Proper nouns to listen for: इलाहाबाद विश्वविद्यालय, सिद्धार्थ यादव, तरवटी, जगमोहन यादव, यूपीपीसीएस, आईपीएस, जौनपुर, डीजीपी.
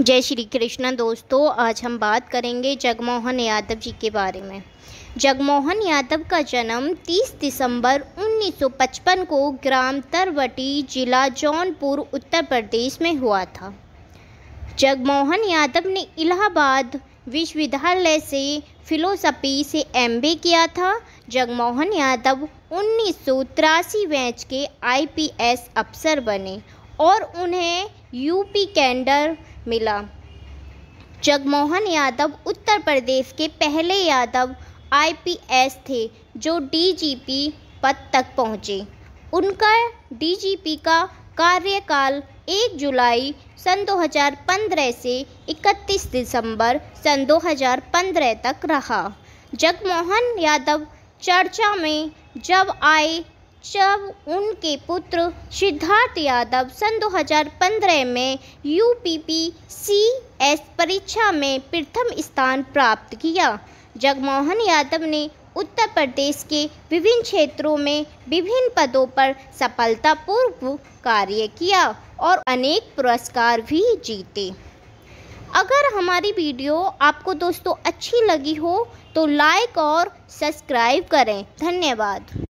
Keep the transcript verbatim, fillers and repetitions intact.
जय श्री कृष्ण दोस्तों, आज हम बात करेंगे जगमोहन यादव जी के बारे में। जगमोहन यादव का जन्म तीस दिसंबर उन्नीस सौ पचपन को ग्राम तरवटी, जिला जौनपुर, उत्तर प्रदेश में हुआ था। जगमोहन यादव ने इलाहाबाद विश्वविद्यालय से फिलोसफी से एमबी किया था। जगमोहन यादव उन्नीस सौ तिरासी बैच के आई पी एस अफसर बने और उन्हें यूपी कैंडर मिला। जगमोहन यादव उत्तर प्रदेश के पहले यादव आई पी एस थे जो डी जी पी पद तक पहुँचे। उनका डी जी पी का कार्यकाल एक जुलाई सन दो हज़ार पंद्रह से इकतीस दिसंबर सन दो हज़ार पंद्रह तक रहा। जगमोहन यादव चर्चा में जब आए जब उनके पुत्र सिद्धार्थ यादव सन दो हज़ार पंद्रह में U P P C S परीक्षा में प्रथम स्थान प्राप्त किया। जगमोहन यादव ने उत्तर प्रदेश के विभिन्न क्षेत्रों में विभिन्न पदों पर सफलतापूर्वक कार्य किया और अनेक पुरस्कार भी जीते। अगर हमारी वीडियो आपको दोस्तों अच्छी लगी हो तो लाइक और सब्सक्राइब करें। धन्यवाद।